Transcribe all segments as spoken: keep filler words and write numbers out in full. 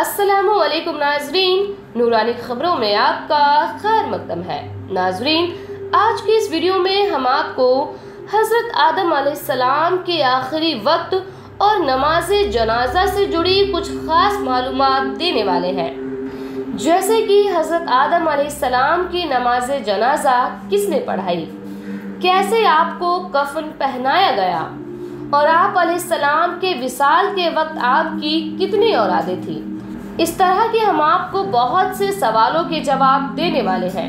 अस्सलामुअलैकुम नाजरीन, नूरानी खबरों में आपका खैर मकदम है। नाजरीन, आज की इस वीडियो में हम आपको हजरत आदम अलैहिस्सलाम के आखिरी वक्त और नमाज़े जनाज़ा से जुड़ी कुछ ख़ास मालूमात देने वाले हैं। जैसे कि हजरत आदम अलैहिस्सलाम की नमाज़े जनाज़ा किसने पढ़ाई, कैसे आपको कफन पहनाया गया और आप अलैहिस्सलाम के विसाल के वक्त आपकी कितनी औलादें थी। इस तरह के हम आपको बहुत से सवालों के जवाब देने वाले हैं।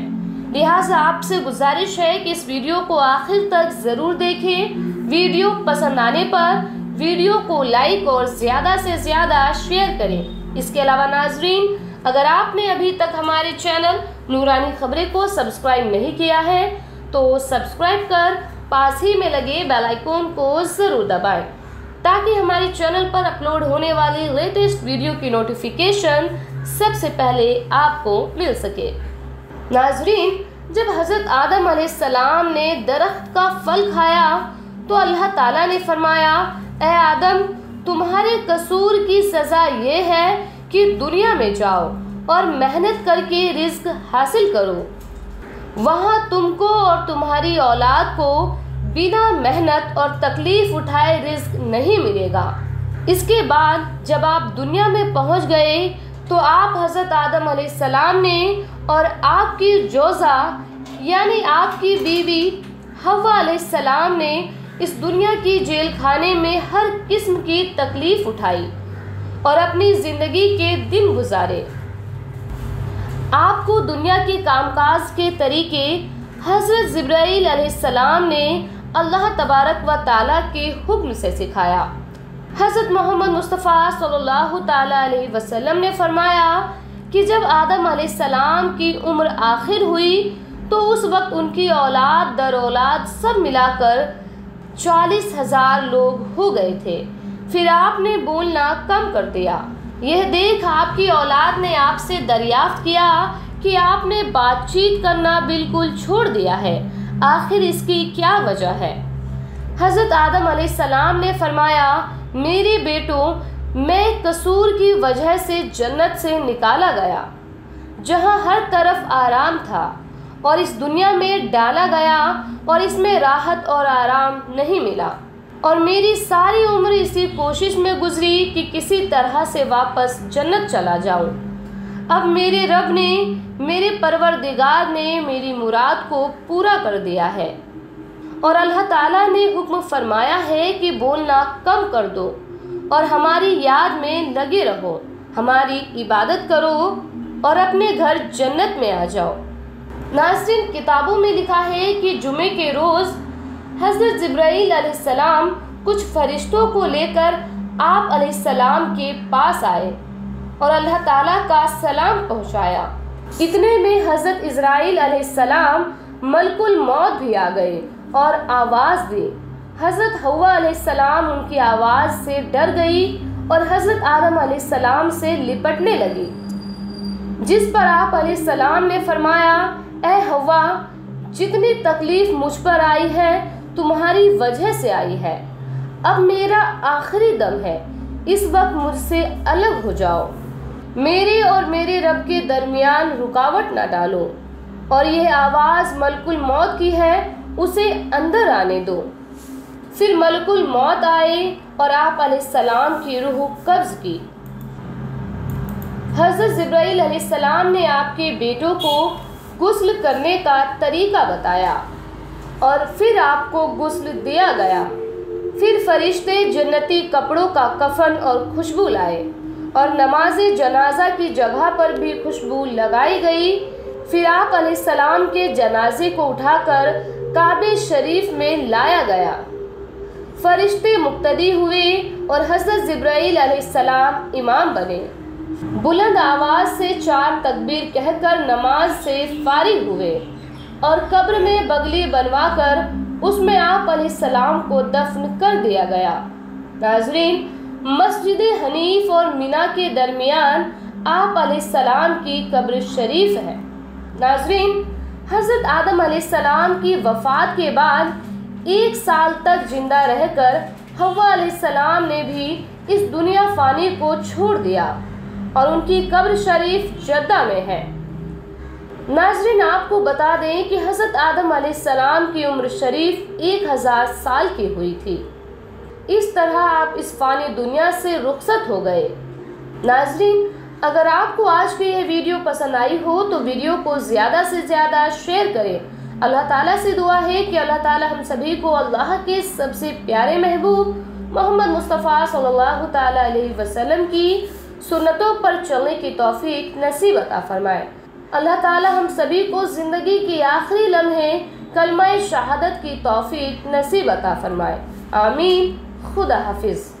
लिहाजा आपसे गुजारिश है कि इस वीडियो को आखिर तक ज़रूर देखें। वीडियो पसंद आने पर वीडियो को लाइक और ज़्यादा से ज़्यादा शेयर करें। इसके अलावा नाजरीन, अगर आपने अभी तक हमारे चैनल नूरानी खबरें को सब्सक्राइब नहीं किया है तो सब्सक्राइब कर पास ही में लगे बेल आइकॉन को ज़रूर दबाएं, ताकि हमारे चैनल पर अपलोड होने वाली लेटेस्ट वीडियो की नोटिफिकेशन सबसे पहले आपको मिल सके। नाजरीन, जब हज़रत आदम अलैहिस्सलाम ने दरख्त का फल खाया तो अल्लाह ताला ने फरमाया, ए आदम, तुम्हारे कसूर की सज़ा ये है कि दुनिया में जाओ और मेहनत करके रिज्क हासिल करो, वहाँ तुमको और तुम्हारी औलाद को बिना मेहनत और तकलीफ़ उठाए रिस्क नहीं मिलेगा। इसके बाद जब आप दुनिया में पहुँच गए तो आप हज़रत आदम अलैहिस्सलाम ने और आपकी जोजा यानी आपकी बीवी हवा अलैहिस्सलाम ने इस दुनिया की जेल खाने में हर किस्म की तकलीफ़ उठाई और अपनी ज़िंदगी के दिन गुजारे। आपको दुनिया के कामकाज के तरीके हजरत जिब्राईल अलैहिस्सलाम ने अल्लाह तबारक व ताला के हुक्म से सिखाया। हज़रत मोहम्मद मुस्तफ़ा सल्लल्लाहु ताला अलैहि वसल्लम ने फरमाया कि जब आदम अलैहिस्सलाम की उम्र आखिर हुई तो उस वक्त उनकी औलाद दर औलाद सब मिलाकर चालीस हज़ार लोग हो गए थे। फिर आपने बोलना कम कर दिया। यह देख आपकी औलाद ने आपसे दरियाफ्त किया कि आपने बातचीत करना बिल्कुल छोड़ दिया है, आखिर इसकी क्या वजह है। हज़रत आदम अलैहिस्सलाम ने फरमाया, मेरे बेटों, मैं कसूर की वजह से जन्नत से निकाला गया, जहां हर तरफ आराम था, और इस दुनिया में डाला गया और इसमें राहत और आराम नहीं मिला, और मेरी सारी उम्र इसी कोशिश में गुजरी कि किसी तरह से वापस जन्नत चला जाऊं। अब मेरे रब ने, मेरे परवरदिगार ने मेरी मुराद को पूरा कर दिया है, और अल्लाह ताला ने हुक्म फरमाया है कि बोलना कम कर दो और हमारी याद में लगे रहो, हमारी इबादत करो और अपने घर जन्नत में आ जाओ। नाज़रीन, किताबों में लिखा है कि जुमे के रोज़ हज़रत जिब्राईल अलैहिस्सलाम कुछ फरिश्तों को लेकर आप अलैहिस्सलाम के पास आए और अल्लाह ताला का सलाम पहुँचाया। इतने में हज़रत इज़राइल अलैहिस्सलाम मलकुल मौत भी आ गए और आवाज़ दी। हज़रत हवा अलैहिस्सलाम उनकी आवाज़ से डर गई और हज़रत आदम अलैहिस्सलाम से लिपटने लगी, जिस पर आप अलैहिस्सलाम ने फरमाया, ए हवा, जितनी तकलीफ़ मुझ पर आई है तुम्हारी वजह से आई है, अब मेरा आखिरी दम है, इस वक्त मुझसे अलग हो जाओ, मेरे और मेरे रब के दरमियान रुकावट ना डालो, और यह आवाज़ मलकुल मौत की है, उसे अंदर आने दो। फिर मलकुल मौत आए और आप अलैहिस्सलाम की रूह कब्ज़ की। हज़रत जिब्राईल अलैहिस्सलाम ने आपके बेटों को गुस्ल करने का तरीका बताया और फिर आपको गुस्ल दिया गया। फिर फरिश्ते जन्नती कपड़ों का कफन और खुशबू लाए और नमाज़े जनाज़ा की जगह पर भी खुशबू लगाई गई। फिर आप अलैहिस्सलाम के जनाजे को उठाकर काबे शरीफ में लाया गया। फरिश्ते मुक्तदी हुए और हज़रत जिब्राईल अलैहिस्सलाम इमाम बने। बुलंद आवाज़ से चार तकबीर कहकर नमाज से फारिग हुए और कब्र में बगली बनवाकर उसमें आप अलैहिस्सलाम को दफन कर दिया गया। नाजरीन, मस्जिद हनीफ और मीना के दरमियान आप अलैहिस्सलाम की कब्र शरीफ है। नाजरीन, हज़रत आदम अलैहिस्सलाम की वफ़ात के बाद एक साल तक जिंदा रहकर हवा अलैहिस्सलाम ने भी इस दुनिया फ़ानी को छोड़ दिया और उनकी कब्र शरीफ जद्दा में है। नाज़रीन, आपको बता दें कि हजरत आदम अलैहिस्सलाम की उम्र शरीफ एक हज़ार साल की हुई थी। इस तरह आप इस फ़ानी दुनिया से रुखसत हो गए। नाज़रीन, अगर आपको आज भी यह वीडियो पसंद आई हो तो वीडियो को ज़्यादा से ज़्यादा शेयर करें। अल्लाह ताला से दुआ है कि अल्लाह ताला हम सभी को अल्लाह के सबसे प्यारे महबूब मोहम्मद मुस्तफ़ा सल्लल्लाहु ताला अलैहि वसल्लम की सुन्नतों पर चलने की तौफीक नसीब अता फ़रमाए। अल्लाह ताला हम सभी को ज़िंदगी के आखिरी लम्हे कलमा-ए-शहादत की तौफीक नसीब अता फ़रमाए। आमीन। खुदा हाफिज़।